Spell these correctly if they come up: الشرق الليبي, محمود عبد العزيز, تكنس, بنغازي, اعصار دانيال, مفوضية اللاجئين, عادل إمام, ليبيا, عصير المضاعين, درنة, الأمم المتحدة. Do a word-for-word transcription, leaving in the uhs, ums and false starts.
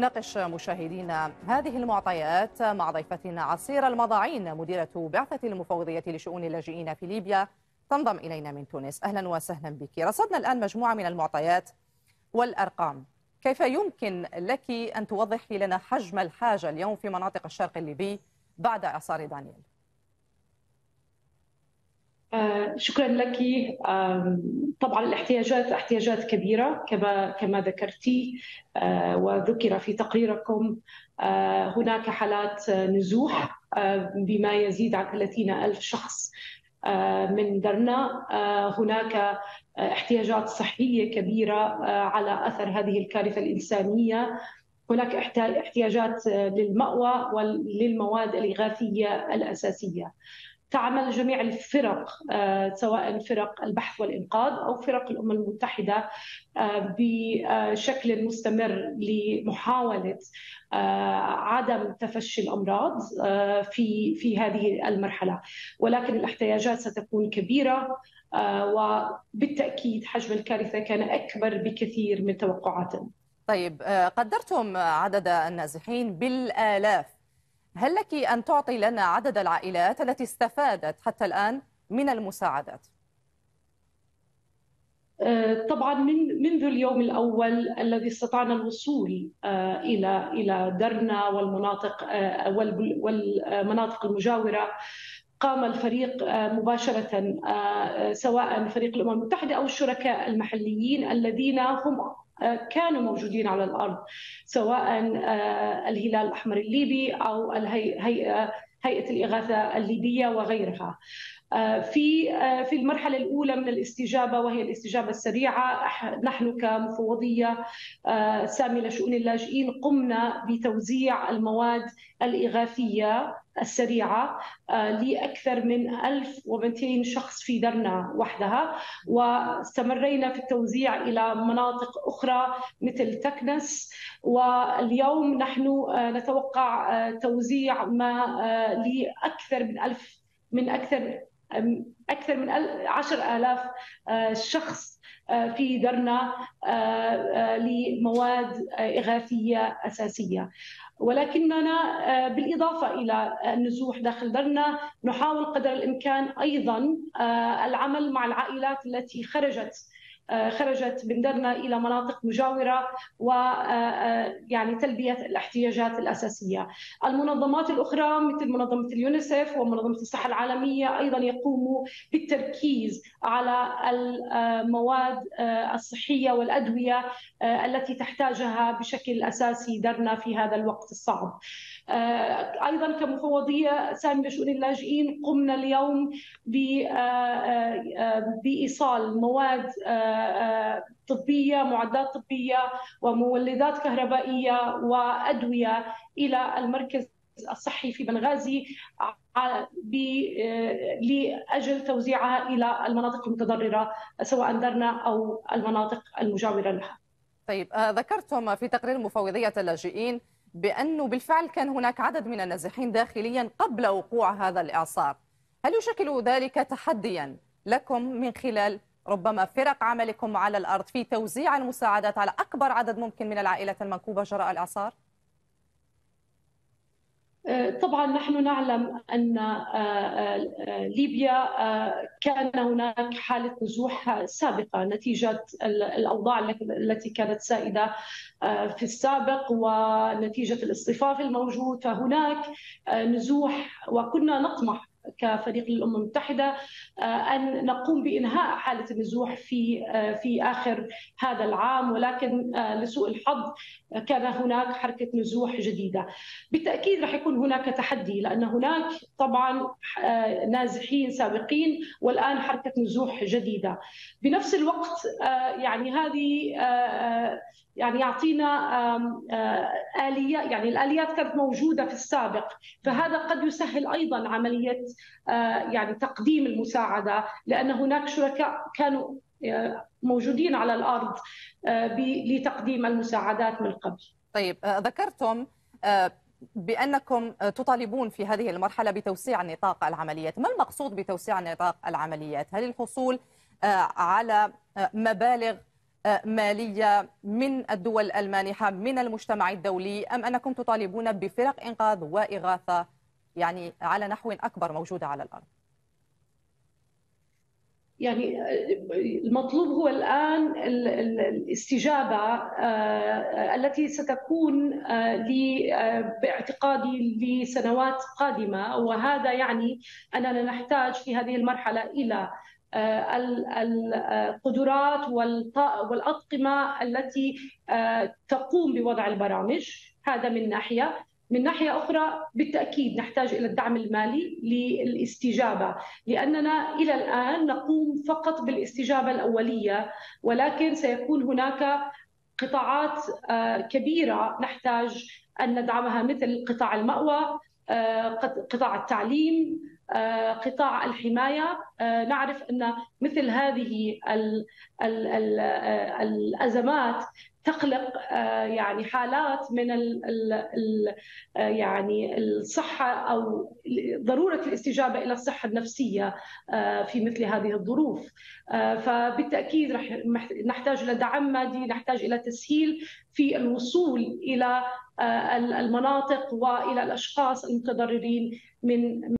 نناقش مشاهدينا هذه المعطيات مع ضيفتنا عصير المضاعين، مديرة بعثة المفوضية لشؤون اللاجئين في ليبيا، تنضم إلينا من تونس. أهلا وسهلا بك. رصدنا الآن مجموعة من المعطيات والأرقام، كيف يمكن لك أن توضحي لنا حجم الحاجة اليوم في مناطق الشرق الليبي بعد إعصار دانيال؟ شكرا لك. طبعا الاحتياجات احتياجات كبيرة كما كما ذكرتي وذكر في تقريركم. هناك حالات نزوح بما يزيد عن ثلاثين ألف شخص من درنة. هناك احتياجات صحية كبيرة على أثر هذه الكارثة الإنسانية. هناك احتياجات للمأوى وللمواد الإغاثية الأساسية. تعمل جميع الفرق سواء فرق البحث والإنقاذ أو فرق الأمم المتحدة بشكل مستمر لمحاولة عدم تفشي الأمراض في في هذه المرحلة، ولكن الاحتياجات ستكون كبيرة وبالتأكيد حجم الكارثة كان أكبر بكثير من توقعاتنا. طيب، قدرتم عدد النازحين بالآلاف، هل لك أن تعطي لنا عدد العائلات التي استفادت حتى الآن من المساعدات؟ طبعا من منذ اليوم الأول الذي استطعنا الوصول إلى إلى درنة والمناطق والمناطق المجاورة، قام الفريق مباشرة سواء فريق الأمم المتحدة أو الشركاء المحليين الذين هم كانوا موجودين على الأرض، سواء الهلال الأحمر الليبي أو الهيئة هيئة الإغاثة الليبية وغيرها. في في المرحلة الأولى من الاستجابة، وهي الاستجابة السريعة، نحن كمفوضية سامية لشؤون اللاجئين قمنا بتوزيع المواد الإغاثية السريعة لأكثر من ألف ومئتين شخص في درنة وحدها، واستمرينا في التوزيع إلى مناطق أخرى مثل تكنس، واليوم نحن نتوقع توزيع ما لأكثر من ألف من أكثر أكثر من عشرة آلاف شخص في درنة لمواد إغاثية أساسية. ولكننا بالإضافة إلى النزوح داخل درنة نحاول قدر الإمكان أيضا العمل مع العائلات التي خرجت خرجت من درنة إلى مناطق مجاورة، ويعني تلبية الاحتياجات الأساسية. المنظمات الأخرى مثل منظمة اليونيسف ومنظمة الصحة العالمية أيضا يقوموا بالتركيز على المواد الصحية والأدوية التي تحتاجها بشكل أساسي درنة في هذا الوقت الصعب. أيضا كمفوضية سامية لشؤون اللاجئين قمنا اليوم بإيصال مواد طبية، معدات طبية ومولدات كهربائية وأدوية إلى المركز الصحي في بنغازي لأجل توزيعها إلى المناطق المتضررة سواء درنة أو المناطق المجاورة لها. طيب، ذكرتم في تقرير مفوضية اللاجئين بأنه بالفعل كان هناك عدد من النازحين داخليا قبل وقوع هذا الإعصار، هل يشكل ذلك تحديا لكم من خلال ربما فرق عملكم على الأرض في توزيع المساعدات على أكبر عدد ممكن من العائلات المنكوبة جراء الإعصار؟ طبعا نحن نعلم أن ليبيا كان هناك حالة نزوح سابقة نتيجة الأوضاع التي كانت سائدة في السابق ونتيجة الاصطفاف الموجود، فهناك نزوح، وكنا نطمح كفريق الأمم المتحدة أن نقوم بإنهاء حالة النزوح في في آخر هذا العام، ولكن لسوء الحظ كان هناك حركة نزوح جديدة. بالتأكيد رح يكون هناك تحدي، لأن هناك طبعا نازحين سابقين والآن حركة نزوح جديدة. بنفس الوقت يعني هذه يعني يعطينا آلية، يعني الآليات كانت موجودة في السابق، فهذا قد يسهل أيضا عملية يعني تقديم المساعدة، لأن هناك شركاء كانوا موجودين على الأرض لتقديم المساعدات من قبل. طيب، ذكرتم بأنكم تطالبون في هذه المرحلة بتوسيع نطاق العمليات، ما المقصود بتوسيع نطاق العمليات؟ هل الحصول على مبالغ مالية من الدول المانحة من المجتمع الدولي، أم أنكم تطالبون بفرق إنقاذ وإغاثة يعني على نحو أكبر موجودة على الأرض؟ يعني المطلوب هو الآن الاستجابة التي ستكون باعتقادي لسنوات قادمة، وهذا يعني أننا نحتاج في هذه المرحلة إلى القدرات والأطقمة التي تقوم بوضع البرامج، هذا من ناحية. من ناحية أخرى بالتأكيد نحتاج إلى الدعم المالي للاستجابة، لأننا إلى الآن نقوم فقط بالاستجابة الأولية، ولكن سيكون هناك قطاعات كبيرة نحتاج أن ندعمها مثل قطاع المأوى، قطاع التعليم، قطاع الحماية. نعرف أن مثل هذه الأزمات تخلق يعني حالات من ال ال يعني الصحة أو ضرورة الاستجابة إلى الصحة النفسية في مثل هذه الظروف، فبالتأكيد رح نحتاج إلى دعم مادي، نحتاج إلى تسهيل في الوصول إلى المناطق وإلى الأشخاص المتضررين من